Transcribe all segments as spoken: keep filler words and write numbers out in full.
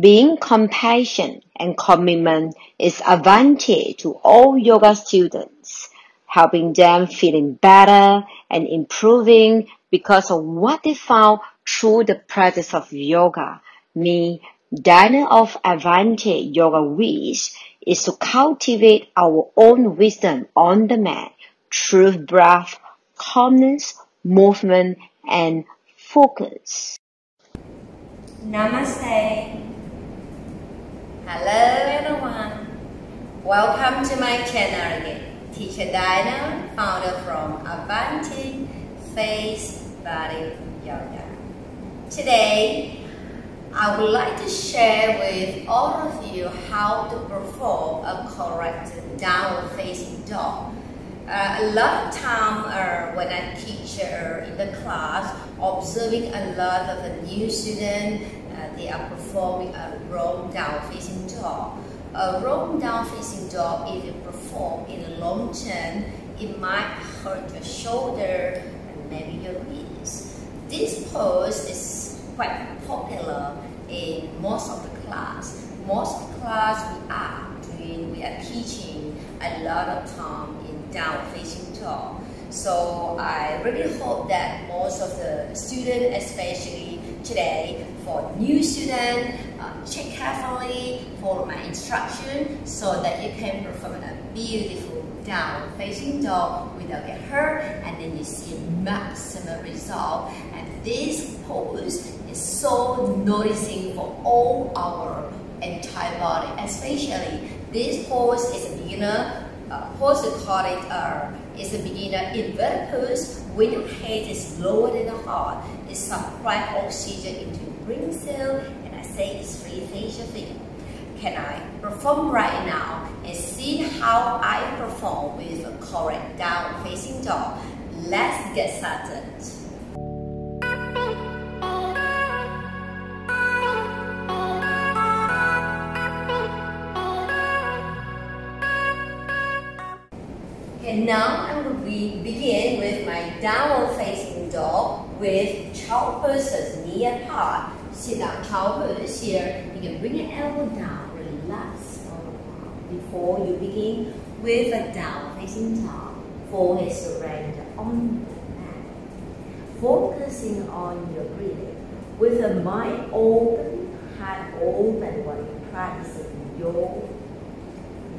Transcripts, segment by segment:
Being compassion and commitment is Avante to all yoga students, helping them feeling better and improving because of what they found through the practice of yoga. Me, Diner of Avante Yoga Wish is to cultivate our own wisdom on the mat through breath, calmness, movement, and focus. Namaste. Hello everyone. Welcome to my channel again. Teacher Diner, founder from Avante Face Body Yoga. Today, I would like to share with all of you how to perform a correct downward facing dog. Uh, a lot of time uh, when I teach uh, in the class, observing a lot of the new students, uh, they are performing a wrong down facing dog. A wrong down facing dog, if you perform in the long term, it might hurt your shoulder and maybe your wrist. This pose is quite popular in most of the class. Most of the class we are doing, we are teaching a lot of time in down facing dog. So I really hope that most of the students, especially today, for new students, uh, check carefully, follow my instruction so that you can perform a beautiful down facing dog without getting hurt, and then you see maximum result. And this pose is so noticing for all our entire body, especially this pose is a beginner uh, pose. We call it uh, is a beginner inverted pose. When your head is lower than the heart, it supplies oxygen into your brain cell, and I say it's free facial thing. Can I perform right now and see how I perform with a correct down facing dog? Let's get started. And now I'm going to begin with my downward facing dog with child poses, knee apart. Sit down child pose here. You can bring your elbow down, relax before you begin with a down facing dog. Forehead surrender on the mat, focusing on your breathing with a mind open, heart open while you're practicing your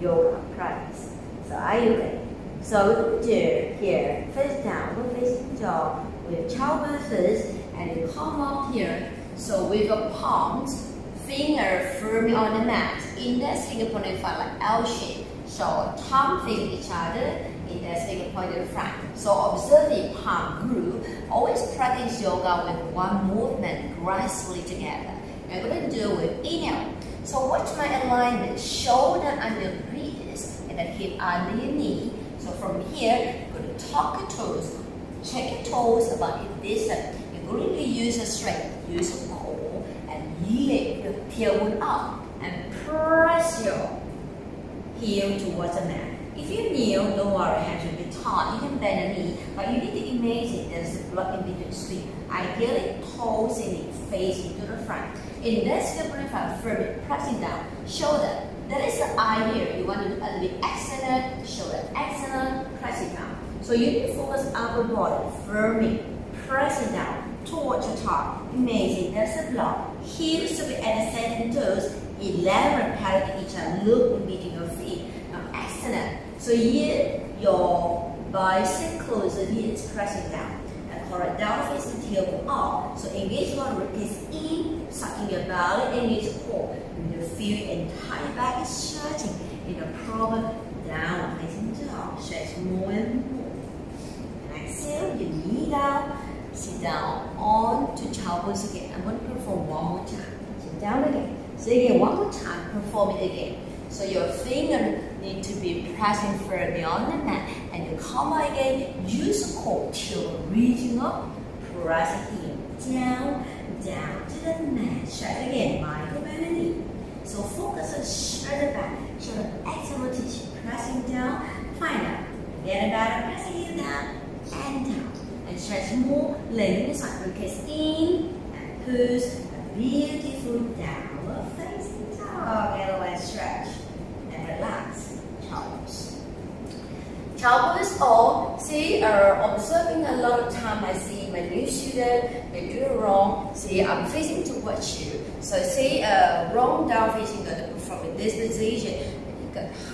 yoga practice. So are you ready? So what we do here, face down, we're facing dog with child pose, and you come up here. So with a palm, finger firmly on the mat, index finger pointed in front like L shape. So thumb finger each other, index finger pointed in front. So observe the palm groove. Always practice yoga with one movement gracefully together. Now we're gonna do it with inhale. So watch my alignment, shoulder under wrist, and then hip under your knee. So from here, you're going to tuck your toes, check your toes about a distance. You're going to use a strength, use a core, and lift the tailbone up and press your heel towards the mat. If you kneel, don't worry, hands will be tight. You can bend the knee, but you need to imagine there's a block in between sweep. Ideally, toes and knee face into the front. In this step, firmly pressing down, shoulder. That is the eye here. You want to do a little extended, shoulder extended, press it down. So you need to focus upper body, firmly, press it down, towards your top. Amazing, that's a block. Heels to be at the second toes, eleven parallel to each other, look in between your feet. Now extended. So here, your bicep closer, here is pressing down. And correct down facing tailbone up. So engage one, repeat in, sucking your belly, engage core. Feel entire back is stretching in a proper down facing dog. Stretch more and more. And exhale, your knee down. Sit down on to child pose again. I'm going to perform one more time. Sit down again. So again, one more time. Perform it again. So your finger need to be pressing firmly on the mat, and you come out again. Use the core till reaching up. Press it in, down, down to the mat. Stretch again. Mindful bending. So focus on shoulder back, shoulder exhale rotation, pressing down, find out, get better, pressing it down, and down, and stretch more, lengthen the side, focus in, and push, and beautiful downward facing dog. And let's stretch and relax. Toes. Toes all. See, uh, observing a lot of time. I see my new student, they do it wrong. See, I'm facing towards you. So see, uh, wrong down facing gonna perform in this position.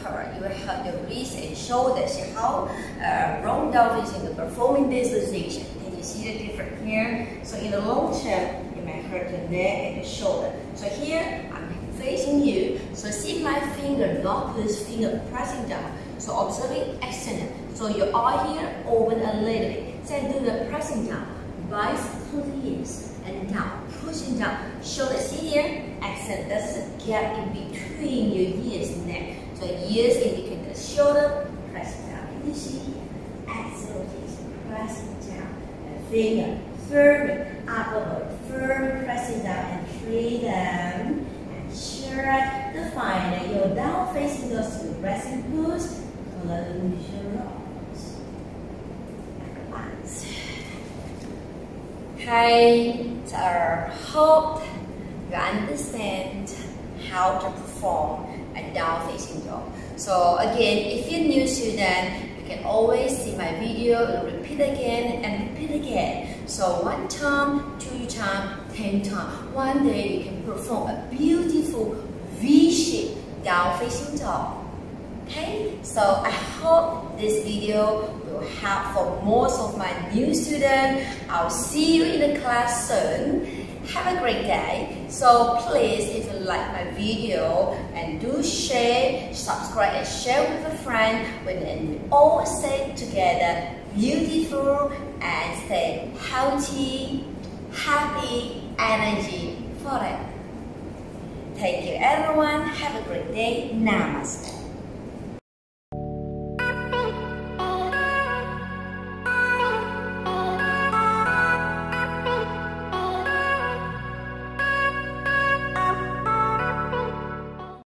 Hurt. You will hurt your wrists and shoulders. See how uh, wrong down facing the performing this position. Can you see the difference here? So in the long term, you might hurt your neck and your shoulder. So here I'm facing you. So see my finger, not this finger pressing down. So observing external. So your eye here open a little bit. Then do the pressing down. Biceps to the hips and down, pushing down. Shoulders here. Extend. That's a gap in between your ears and neck. The ears indicate the shoulder, press down. Can you see here? Exhale, pressing down. And finger, firm, upper body, firm, pressing down. And freedom. And stretch the final. Your down facing dog to resting pose. Close your arms. And relax. Hands are hope you understand how to perform a down facing dog. So again, if you're new student, you can always see my video, repeat again and repeat again. So one time, two time, ten time. One day you can perform a beautiful V-shaped down facing dog. Okay, so I hope this video will help for most of my new students. I'll see you in the class soon. Have a great day. So please, if you like my video, and do share, subscribe and share with a friend. When we all stay together, beautiful and stay healthy, happy energy for it. Thank you everyone. Have a great day. Namaste.